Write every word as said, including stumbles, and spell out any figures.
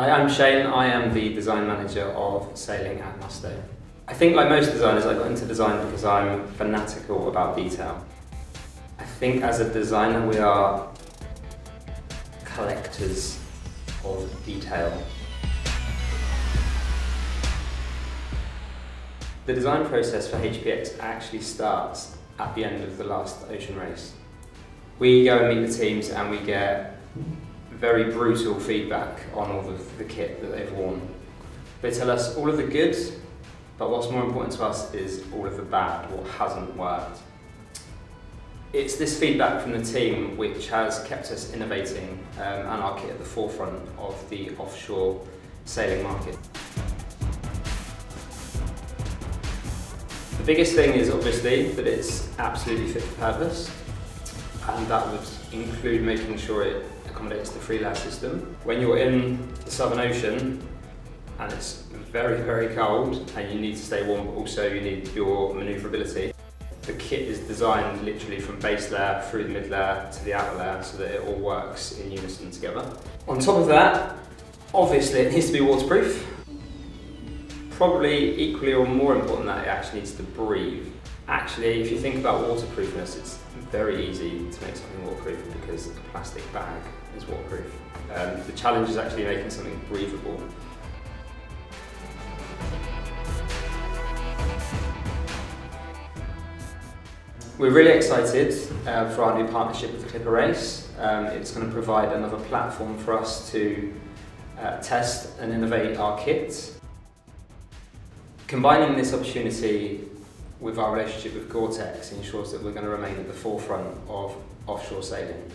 Hi, I'm Shane. I am the design manager of sailing at Musto. I think, like most designers, I got into design because I'm fanatical about detail. I think as a designer we are collectors of detail. The design process for H P X actually starts at the end of the last Ocean Race. We go and meet the teams and we get very brutal feedback on all of the kit that they've worn. They tell us all of the good, but what's more important to us is all of the bad, what hasn't worked. It's this feedback from the team which has kept us innovating um, and our kit at the forefront of the offshore sailing market. The biggest thing is obviously that it's absolutely fit for purpose, and that would include making sure it accommodates the freelance system. When you're in the Southern Ocean and it's very, very cold and you need to stay warm, but also you need your manoeuvrability, the kit is designed literally from base layer through the mid layer to the outer layer so that it all works in unison together. On top of that, obviously it needs to be waterproof. Probably equally or more important that it actually needs to breathe. Actually, if you think about waterproofness, it's very easy to make something waterproof because a plastic bag is waterproof. Um, the challenge is actually making something breathable. We're really excited uh, for our new partnership with the Clipper Race. Um, it's going to provide another platform for us to uh, test and innovate our kits. Combining this opportunity with our relationship with Gore-Tex ensures that we're going to remain at the forefront of offshore sailing.